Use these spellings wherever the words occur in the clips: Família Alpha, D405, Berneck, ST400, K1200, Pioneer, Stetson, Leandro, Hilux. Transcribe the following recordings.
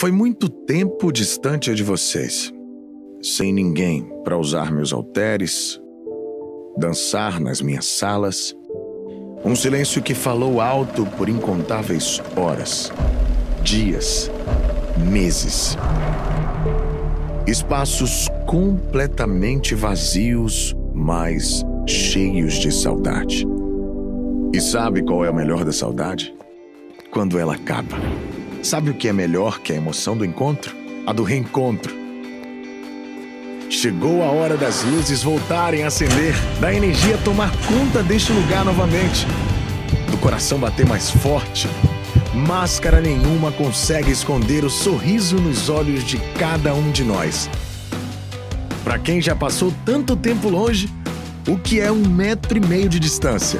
Foi muito tempo distante de vocês, sem ninguém para usar meus halteres, dançar nas minhas salas. Um silêncio que falou alto por incontáveis horas, dias, meses. Espaços completamente vazios, mas cheios de saudade. E sabe qual é o melhor da saudade? Quando ela acaba. Sabe o que é melhor que a emoção do encontro? A do reencontro. Chegou a hora das luzes voltarem a acender, da energia tomar conta deste lugar novamente, do coração bater mais forte. Máscara nenhuma consegue esconder o sorriso nos olhos de cada um de nós. Para quem já passou tanto tempo longe, o que é 1,5 metro de distância?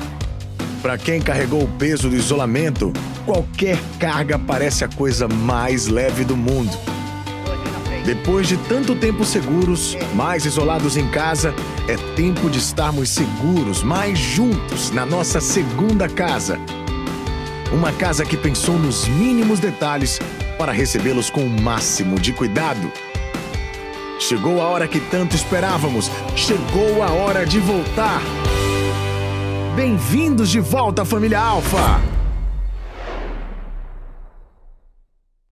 Para quem carregou o peso do isolamento, qualquer carga parece a coisa mais leve do mundo. Depois de tanto tempo seguros, mais isolados em casa, é tempo de estarmos seguros, mais juntos, na nossa segunda casa. Uma casa que pensou nos mínimos detalhes para recebê-los com o máximo de cuidado. Chegou a hora que tanto esperávamos. Chegou a hora de voltar. Bem-vindos de volta, família Alpha!